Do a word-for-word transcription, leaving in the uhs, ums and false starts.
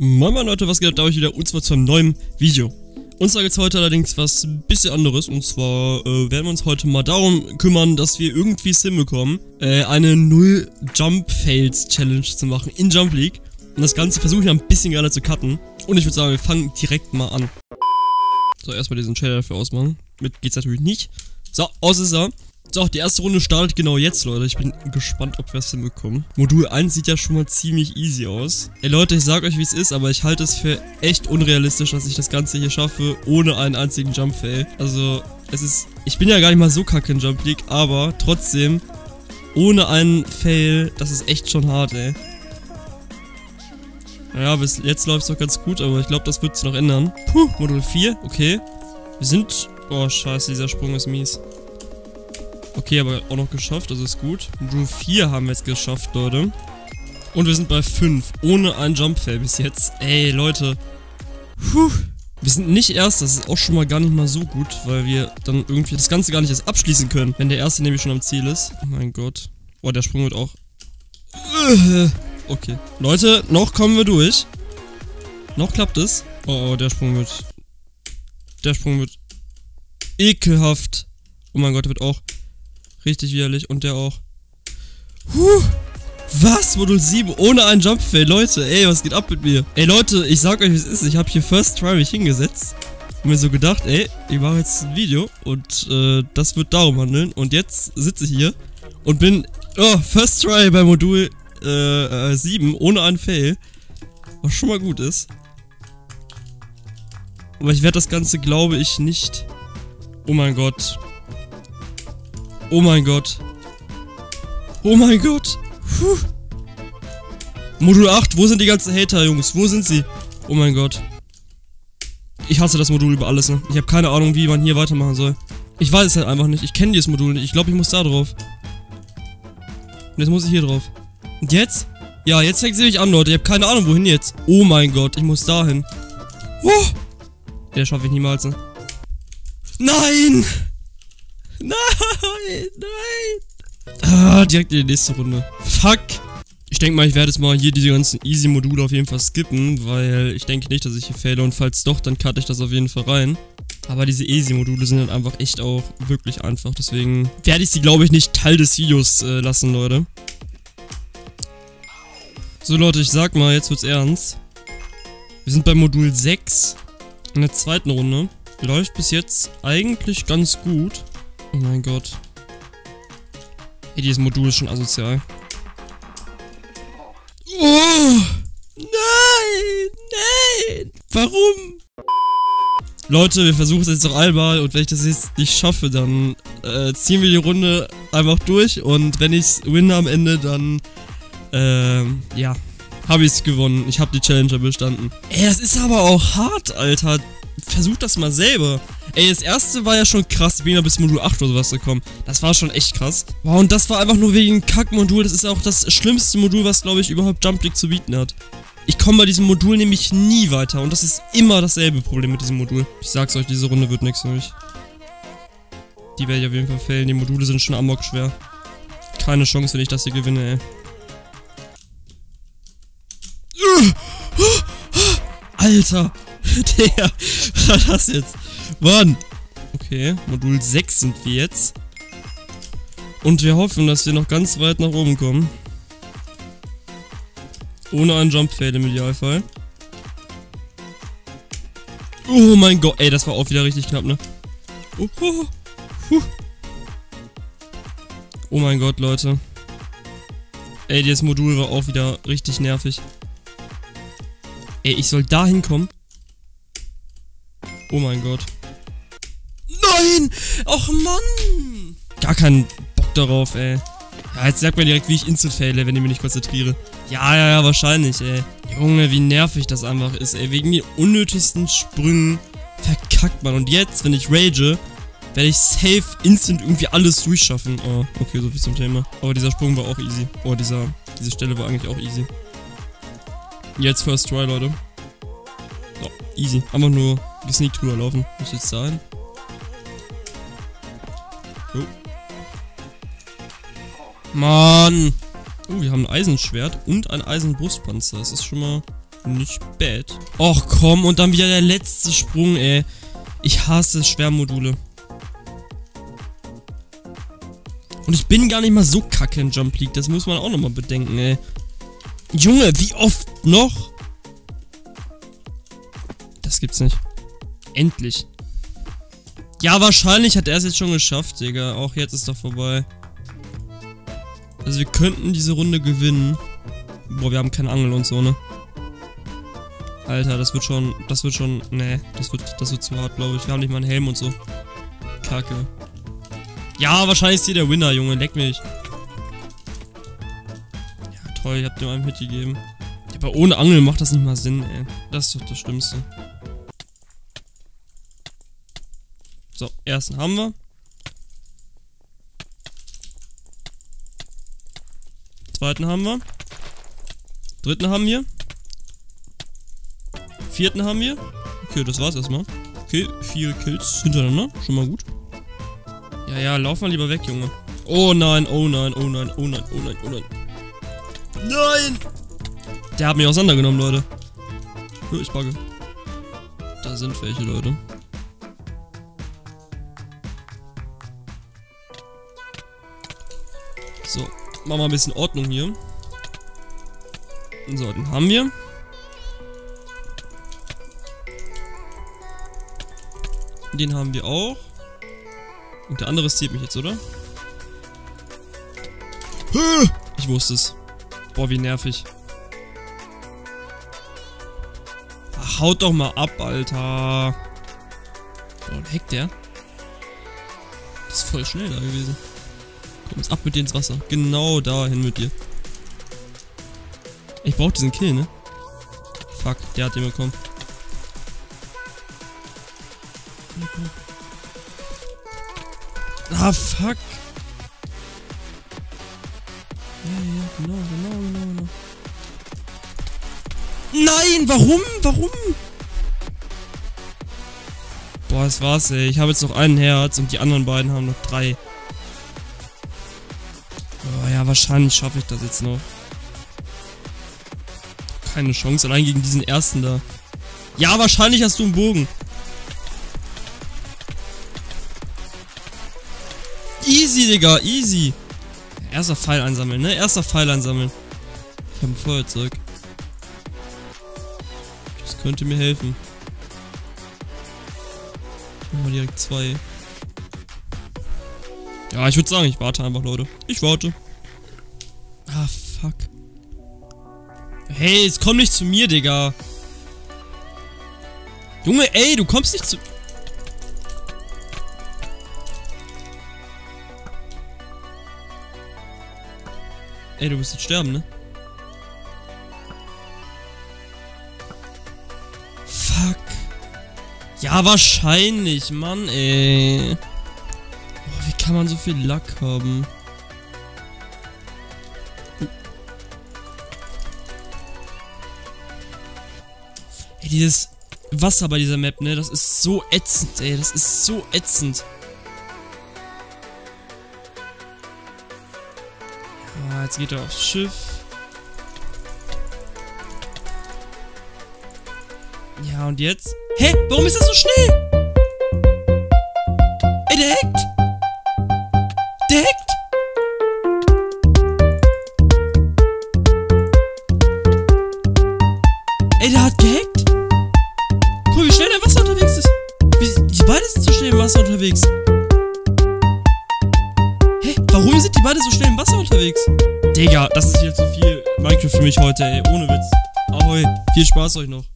Moin moin Leute, was geht ab, da bin ich wieder und zwar zu einem neuen Video. Uns sagt jetzt heute allerdings was ein bisschen anderes und zwar äh, werden wir uns heute mal darum kümmern, dass wir irgendwie es hinbekommen, äh, eine null Jump Fails Challenge zu machen in Jump League. Und das Ganze versuche ich ein bisschen geiler zu cutten und ich würde sagen, wir fangen direkt mal an. So, erstmal diesen Shader dafür ausmachen, mit geht's natürlich nicht. So, aus ist er. So, die erste Runde startet genau jetzt, Leute. Ich bin gespannt, ob wir es hinbekommen. Modul eins sieht ja schon mal ziemlich easy aus. Ey, Leute, ich sag euch, wie es ist, aber ich halte es für echt unrealistisch, dass ich das Ganze hier schaffe, ohne einen einzigen Jump-Fail. Also, es ist... Ich bin ja gar nicht mal so kacke in Jump League, aber trotzdem, ohne einen Fail, das ist echt schon hart, ey. Naja, bis jetzt läuft es doch ganz gut, aber ich glaube, das wird sich noch ändern. Puh, Modul vier, okay. Wir sind... Oh, scheiße, dieser Sprung ist mies. Okay, aber auch noch geschafft, also ist gut. Modul vier haben wir jetzt geschafft, Leute. Und wir sind bei fünf, ohne einen Jump-Fail bis jetzt. Ey, Leute. Puh. Wir sind nicht erst, das ist auch schon mal gar nicht mal so gut, weil wir dann irgendwie das Ganze gar nicht erst abschließen können, wenn der erste nämlich schon am Ziel ist. Oh mein Gott. Oh, der Sprung wird auch... Okay. Leute, noch kommen wir durch. Noch klappt es. Oh, oh, der Sprung wird... Der Sprung wird... Ekelhaft. Oh mein Gott, der wird auch... Richtig widerlich und der auch. Huh. Was? Modul sieben ohne einen Jump-Fail, Leute. Ey, was geht ab mit mir? Ey, Leute, ich sag euch, wie es ist. Ich habe hier First Try mich hingesetzt und mir so gedacht, ey, ich mache jetzt ein Video und äh, das wird darum handeln. Und jetzt sitze ich hier und bin, oh, First Try bei Modul äh, äh, sieben ohne einen Fail. Was schon mal gut ist. Aber ich werde das Ganze, glaube ich, nicht... Oh mein Gott. Oh mein Gott. Oh mein Gott. Puh. Modul acht, wo sind die ganzen Hater, Jungs? Wo sind sie? Oh mein Gott. Ich hasse das Modul über alles, ne? Ich habe keine Ahnung, wie man hier weitermachen soll. Ich weiß es halt einfach nicht. Ich kenne dieses Modul nicht. Ich glaube, ich muss da drauf. Und jetzt muss ich hier drauf. Und jetzt? Ja, jetzt fängt sie mich an, Leute. Ich habe keine Ahnung, wohin jetzt. Oh mein Gott, ich muss da hin. Oh. Ja, das schaffe ich niemals, ne? Nein! Nein, nein. Ah, direkt in die nächste Runde. Fuck. Ich denke mal, ich werde jetzt mal hier diese ganzen Easy-Module auf jeden Fall skippen, weil ich denke nicht, dass ich hier faile und falls doch, dann cutte ich das auf jeden Fall rein. Aber diese Easy-Module sind dann einfach echt auch wirklich einfach, deswegen werde ich sie, glaube ich, nicht Teil des Videos äh, lassen, Leute. So, Leute, ich sag mal, jetzt wird's ernst. Wir sind bei Modul sechs in der zweiten Runde. Läuft bis jetzt eigentlich ganz gut. Oh mein Gott. Ey, dieses Modul ist schon asozial. Oh! Nein! Nein! Warum? Leute, wir versuchen es jetzt noch einmal und wenn ich das jetzt nicht schaffe, dann äh, ziehen wir die Runde einfach durch und wenn ich es winne am Ende, dann äh, ja, habe ich es gewonnen. Ich habe die Challenger bestanden. Ey, das ist aber auch hart, Alter. Versucht das mal selber. Ey, das erste war ja schon krass. Ich bin ja bis Modul acht oder sowas gekommen. Das war schon echt krass. Wow, und das war einfach nur wegen Kack-Modul. Das ist auch das schlimmste Modul, was, glaube ich, überhaupt Jump League zu bieten hat. Ich komme bei diesem Modul nämlich nie weiter. Und das ist immer dasselbe Problem mit diesem Modul. Ich sag's euch, diese Runde wird nichts für mich. Die werde ich auf jeden Fall failen. Die Module sind schon amok schwer. Keine Chance, wenn ich das hier gewinne, ey. Alter! Der, was war das jetzt? Mann! Okay, Modul sechs sind wir jetzt. Und wir hoffen, dass wir noch ganz weit nach oben kommen. Ohne einen Jump-Fail im Idealfall. Oh mein Gott, ey, das war auch wieder richtig knapp, ne? Oh, oh, oh. Oh mein Gott, Leute. Ey, dieses Modul war auch wieder richtig nervig. Ey, ich soll da hinkommen. Oh mein Gott. Nein! Och Mann! Gar keinen Bock darauf, ey. Ja, jetzt sagt man direkt, wie ich instant faile, wenn ich mich nicht konzentriere. Ja, ja, ja, wahrscheinlich, ey. Junge, wie nervig das einfach ist, ey. Wegen den unnötigsten Sprüngen verkackt man. Und jetzt, wenn ich rage, werde ich safe instant irgendwie alles durchschaffen. Oh, okay, so viel zum Thema. Aber dieser Sprung war auch easy. Oh, dieser, diese Stelle war eigentlich auch easy. Jetzt First Try, Leute. Oh, easy. Einfach nur... Gesneakt drüber laufen, muss jetzt sein. Jo. Mann! Oh, wir haben ein Eisenschwert und ein Eisenbrustpanzer. Das ist schon mal nicht bad. Och komm, und dann wieder der letzte Sprung, ey. Ich hasse Schwermodule. Und ich bin gar nicht mal so kacke in Jump League. Das muss man auch nochmal bedenken, ey. Junge, wie oft noch? Das gibt's nicht. Endlich. Ja, wahrscheinlich hat er es jetzt schon geschafft, Digga. Auch jetzt ist doch vorbei. Also wir könnten diese Runde gewinnen. Boah, wir haben keine Angel und so, ne? Alter, das wird schon... Das wird schon... Ne, das wird, das wird zu hart, glaube ich. Wir haben nicht mal einen Helm und so. Kacke. Ja, wahrscheinlich ist hier der Winner, Junge. Leck mich. Ja, toll. Ich hab dem einen Hit gegeben. Aber ohne Angel macht das nicht mal Sinn, ey. Das ist doch das Schlimmste. So, ersten haben wir. Zweiten haben wir. Dritten haben wir. Vierten haben wir. Okay, das war's erstmal. Okay, vier Kills hintereinander. Schon mal gut. Ja, ja, lauf mal lieber weg, Junge. Oh nein, oh nein, oh nein, oh nein, oh nein, oh nein. Nein! Der hat mich auseinandergenommen, Leute. Hör, ich bugge. Da sind welche, Leute. So, machen wir ein bisschen Ordnung hier. So, den haben wir. Den haben wir auch. Und der andere zieht mich jetzt, oder? Ich wusste es. Boah, wie nervig. Ach, haut doch mal ab, Alter. Boah, hackt der? Das ist voll schnell da gewesen. Komm jetzt ab mit dir ins Wasser. Genau dahin mit dir. Ich brauch diesen Kill, ne? Fuck, der hat den bekommen. Ah, fuck. Ja, ja, genau, genau, genau, genau. Nein, warum? Warum? Boah, das war's, ey. Ich habe jetzt noch ein Herz und die anderen beiden haben noch drei. Oh ja, wahrscheinlich schaffe ich das jetzt noch. Keine Chance, allein gegen diesen ersten da. Ja, wahrscheinlich hast du einen Bogen. Easy, Digga, easy. Erster Pfeil einsammeln, ne? Erster Pfeil einsammeln. Ich hab ein Feuerzeug. Das könnte mir helfen. Machen wir direkt zwei. Ja, ich würde sagen, ich warte einfach, Leute. Ich warte. Ah, fuck. Hey, jetzt komm nicht zu mir, Digga. Junge, ey, du kommst nicht zu... Ey, du wirst jetzt sterben, ne? Fuck. Ja, wahrscheinlich, Mann, ey. Oh, wie kann man so viel Lack haben? Dieses Wasser bei dieser Map, ne? Das ist so ätzend, ey. Das ist so ätzend. Ja, jetzt geht er aufs Schiff. Ja, und jetzt? Hä? Warum ist das so schnell? Ey, der hackt! Der hackt! Ey, der hat gehackt! Wie schnell der Wasser unterwegs ist. Die beiden sind so schnell im Wasser unterwegs. Hä? Warum sind die beiden so schnell im Wasser unterwegs? Digga, das ist hier zu viel Minecraft für mich heute, ey. Ohne Witz. Ahoi. Viel Spaß euch noch.